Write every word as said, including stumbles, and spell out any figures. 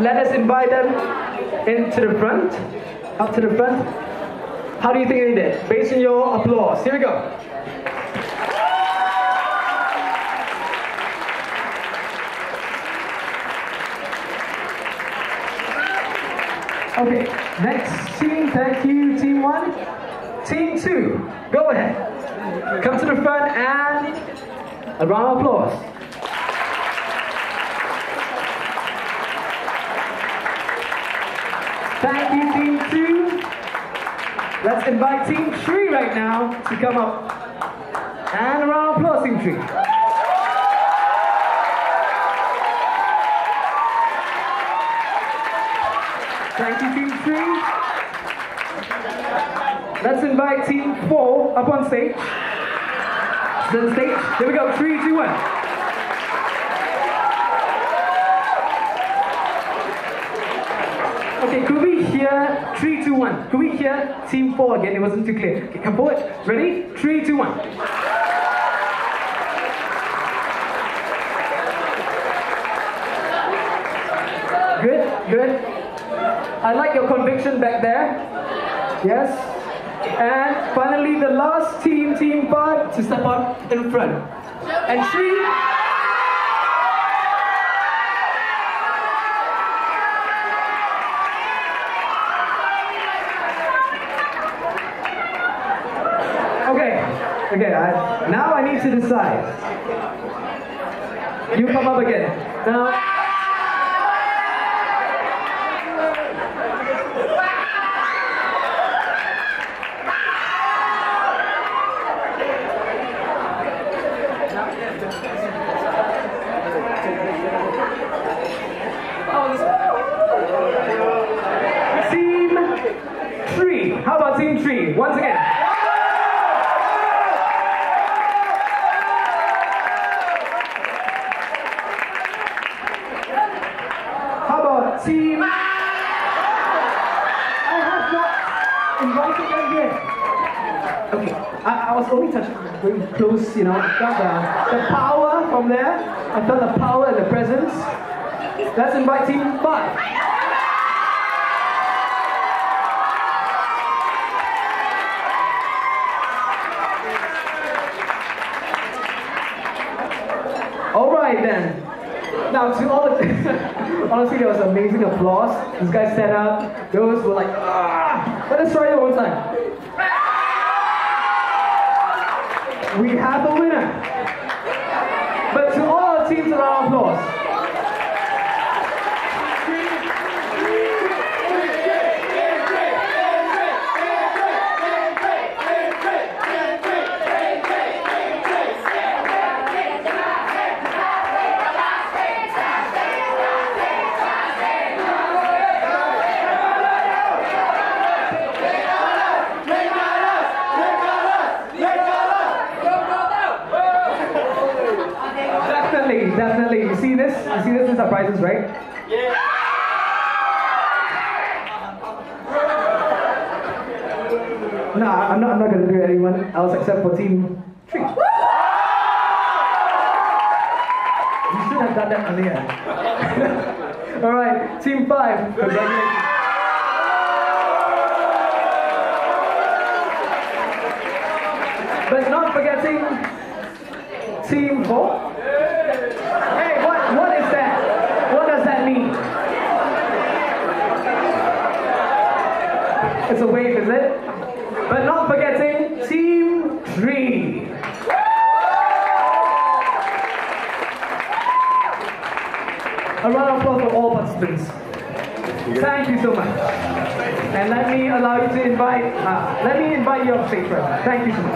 Let us invite them into the front, up to the front. How do you think they did? Based on your applause. Here we go. Okay, next team, thank you, team one. Team two, go ahead. Come to the front and a round of applause. Thank you, team two. Let's invite team three right now to come up. And a round of applause, team three. Thank you, team three. Let's invite team four up on stage. To the stage. Here we go, three, two, one. Okay, could we hear three, two, one? Could we hear team four again? It wasn't too clear. Okay, come forward. Ready? Three, two, one. Good, good. I like your conviction back there. Yes. And finally, the last team, team five, to step up in front. And she. Okay, I, now I need to decide. You come up again. Now. Team three. How about team three? Once again. Team. I have not invited them yet. Okay, I, I was only touching very close, you know. Got the, the power from there. I felt the power and the presence. Let's invite team five. All right then. Now to all the. Honestly, there was amazing applause. This guy sat up. Those were like, ah! Let us try it one time. We have a winner. But to all our teams, a round of applause. Definitely, you see this? You see this in surprises, right? Yeah. No, I'm not. I'm not gonna do anyone else except for team three. You should have done that earlier. All right, team five. Congratulations. But not forgetting team four. Hey, what, what is that? What does that mean? It's a wave, is it? But not forgetting team three. A round of applause for all participants. Thank you so much. And let me allow you to invite, uh, let me invite you up stage first. Thank you so much.